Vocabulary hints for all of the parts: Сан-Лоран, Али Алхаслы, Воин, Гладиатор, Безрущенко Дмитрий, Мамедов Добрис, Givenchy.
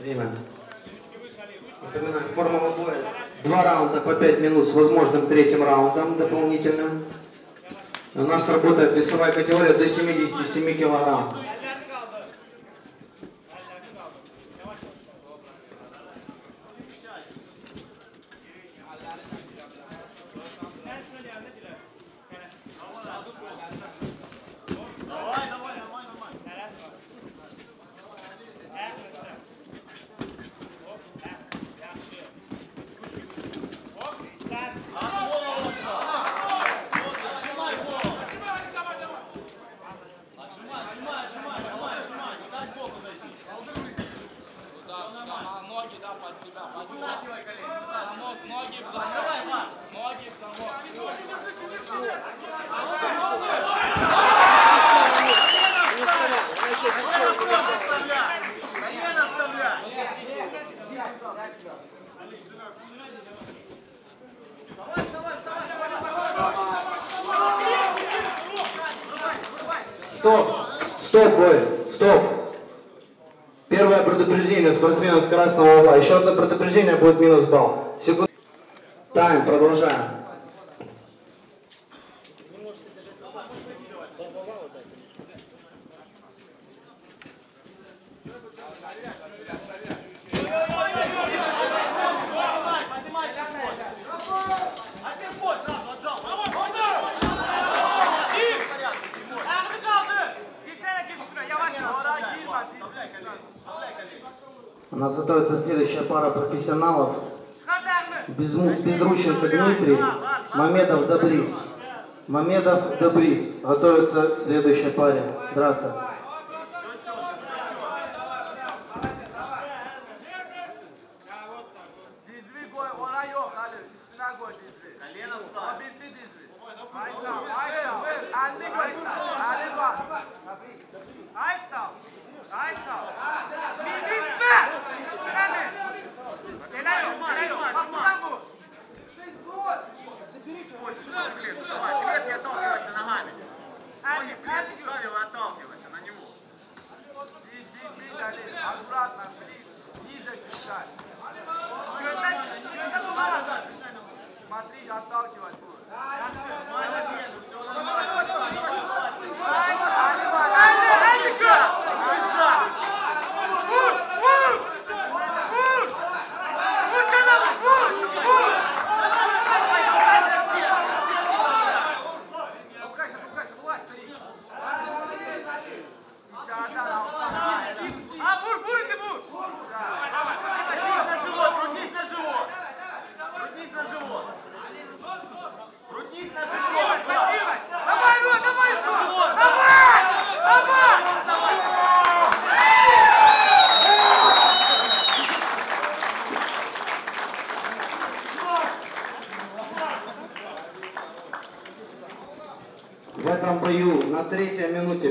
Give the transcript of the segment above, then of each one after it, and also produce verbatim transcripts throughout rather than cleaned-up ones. Время. Напоминаем, формула боя. Два раунда по пять минут с возможным третьим раундом дополнительным. У нас работает весовая категория до семидесяти семи килограмм. Стоп! Стоп, Воин! Стоп! Первое предупреждение спортсменов с красного угла. Еще одно предупреждение, будет минус балл. Секунд... Тайм, продолжаем. У нас готовится следующая пара профессионалов. Безрущенко Дмитрий, Мамедов Добрис. Мамедов Добрис готовится к следующей паре. Здравствуйте.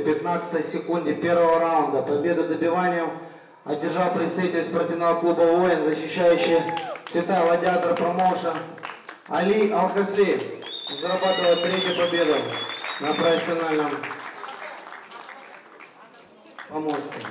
пятнадцатой секунде первого раунда победу добиванием одержал представитель спортивного клуба «Воин», защищающий цвета «Гладиатор» промоушен Али Алхаслы, зарабатывает третью победу на профессиональном помосте.